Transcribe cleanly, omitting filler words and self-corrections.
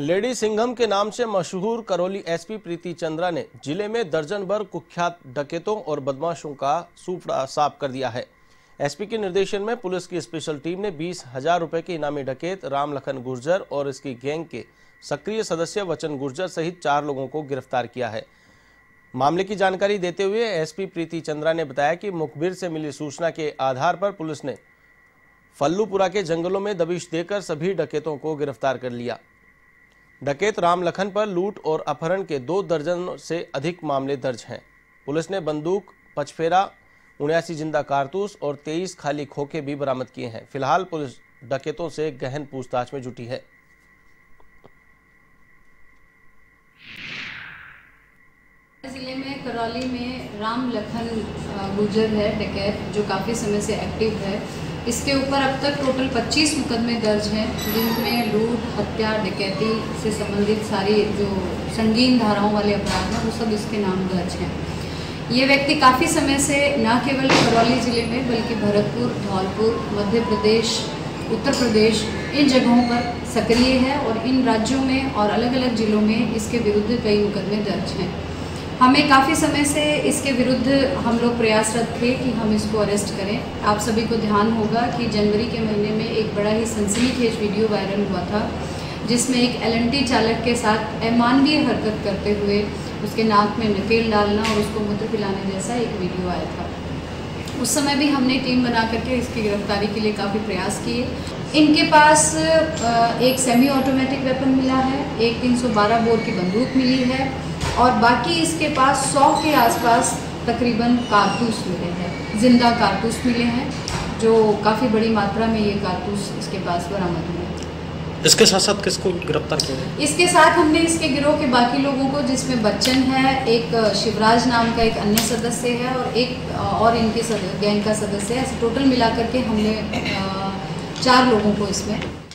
Lady Singham के नाम से मशहूर करौली एसपी प्रीति चंद्रा ने जिले में दर्जन भर कुख्यात डकैतों और बदमाशों का सूपड़ा साफ कर दिया है। एसपी के निर्देशन में पुलिस की स्पेशल टीम ने 20,000 रुपये के इनामी डकैत रामलखन गुर्जर और इसकी गैंग के सक्रिय सदस्य वचन गुर्जर सहित 4 लोगों को गिरफ्तार किया है। मामले की जानकारी देते हुए एसपी प्रीति चंद्रा ने बताया कि मुखबिर से मिली सूचना के आधार पर पुलिस ने फल्लूपुरा के जंगलों में दबिश देकर सभी डकैतों को गिरफ्तार कर लिया। डकैत रामलखन पर लूट और अपहरण के 2 दर्जन से अधिक मामले दर्ज हैं। पुलिस ने बंदूक, पचफेरा, 79 जिंदा कारतूस और 23 खाली खोखे भी बरामद किए हैं। फिलहाल पुलिस डकैतों से गहन पूछताछ में जुटी है। जिले में करौली में रामलखन गुर्जर है डकैत, जो काफ़ी समय से एक्टिव है। इसके ऊपर अब तक टोटल 25 मुकदमे दर्ज हैं, जिनमें लूट, हत्या, डकैती से संबंधित सारी जो संगीन धाराओं वाले अपराध हैं वो सब इसके नाम दर्ज हैं। ये व्यक्ति काफ़ी समय से न केवल करौली ज़िले में बल्कि भरतपुर, धौलपुर, मध्य प्रदेश, उत्तर प्रदेश, इन जगहों पर सक्रिय है और इन राज्यों में और अलग अलग ज़िलों में इसके विरुद्ध कई मुकदमे दर्ज हैं। हमें काफ़ी समय से इसके विरुद्ध हम लोग प्रयासरत थे कि हम इसको अरेस्ट करें। आप सभी को ध्यान होगा कि जनवरी के महीने में एक बड़ा ही सनसनीखेज वीडियो वायरल हुआ था, जिसमें एक LNT चालक के साथ अमानवीय हरकत करते हुए उसके नाक में नकेल डालना और उसको मूत्र पिलाने जैसा एक वीडियो आया था। उस समय भी हमने टीम बना करके इसकी गिरफ्तारी के लिए काफ़ी प्रयास किए। इनके पास एक सेमी ऑटोमेटिक वेपन मिला है, एक 312 बोर की बंदूक मिली है और बाकी इसके पास 100 के आसपास तकरीबन कारतूस मिले हैं, जिंदा कारतूस मिले हैं, जो काफ़ी बड़ी मात्रा में ये कारतूस इसके पास बरामद हुए। इसके साथ साथ किसको गिरफ्तार किया? इसके साथ हमने इसके गिरोह के बाकी लोगों को, जिसमें बच्चन है, एक शिवराज नाम का एक अन्य सदस्य है और एक और इनके गैंग का सदस्य है। टोटल मिलाकर के हमने 4 लोगों को इसमें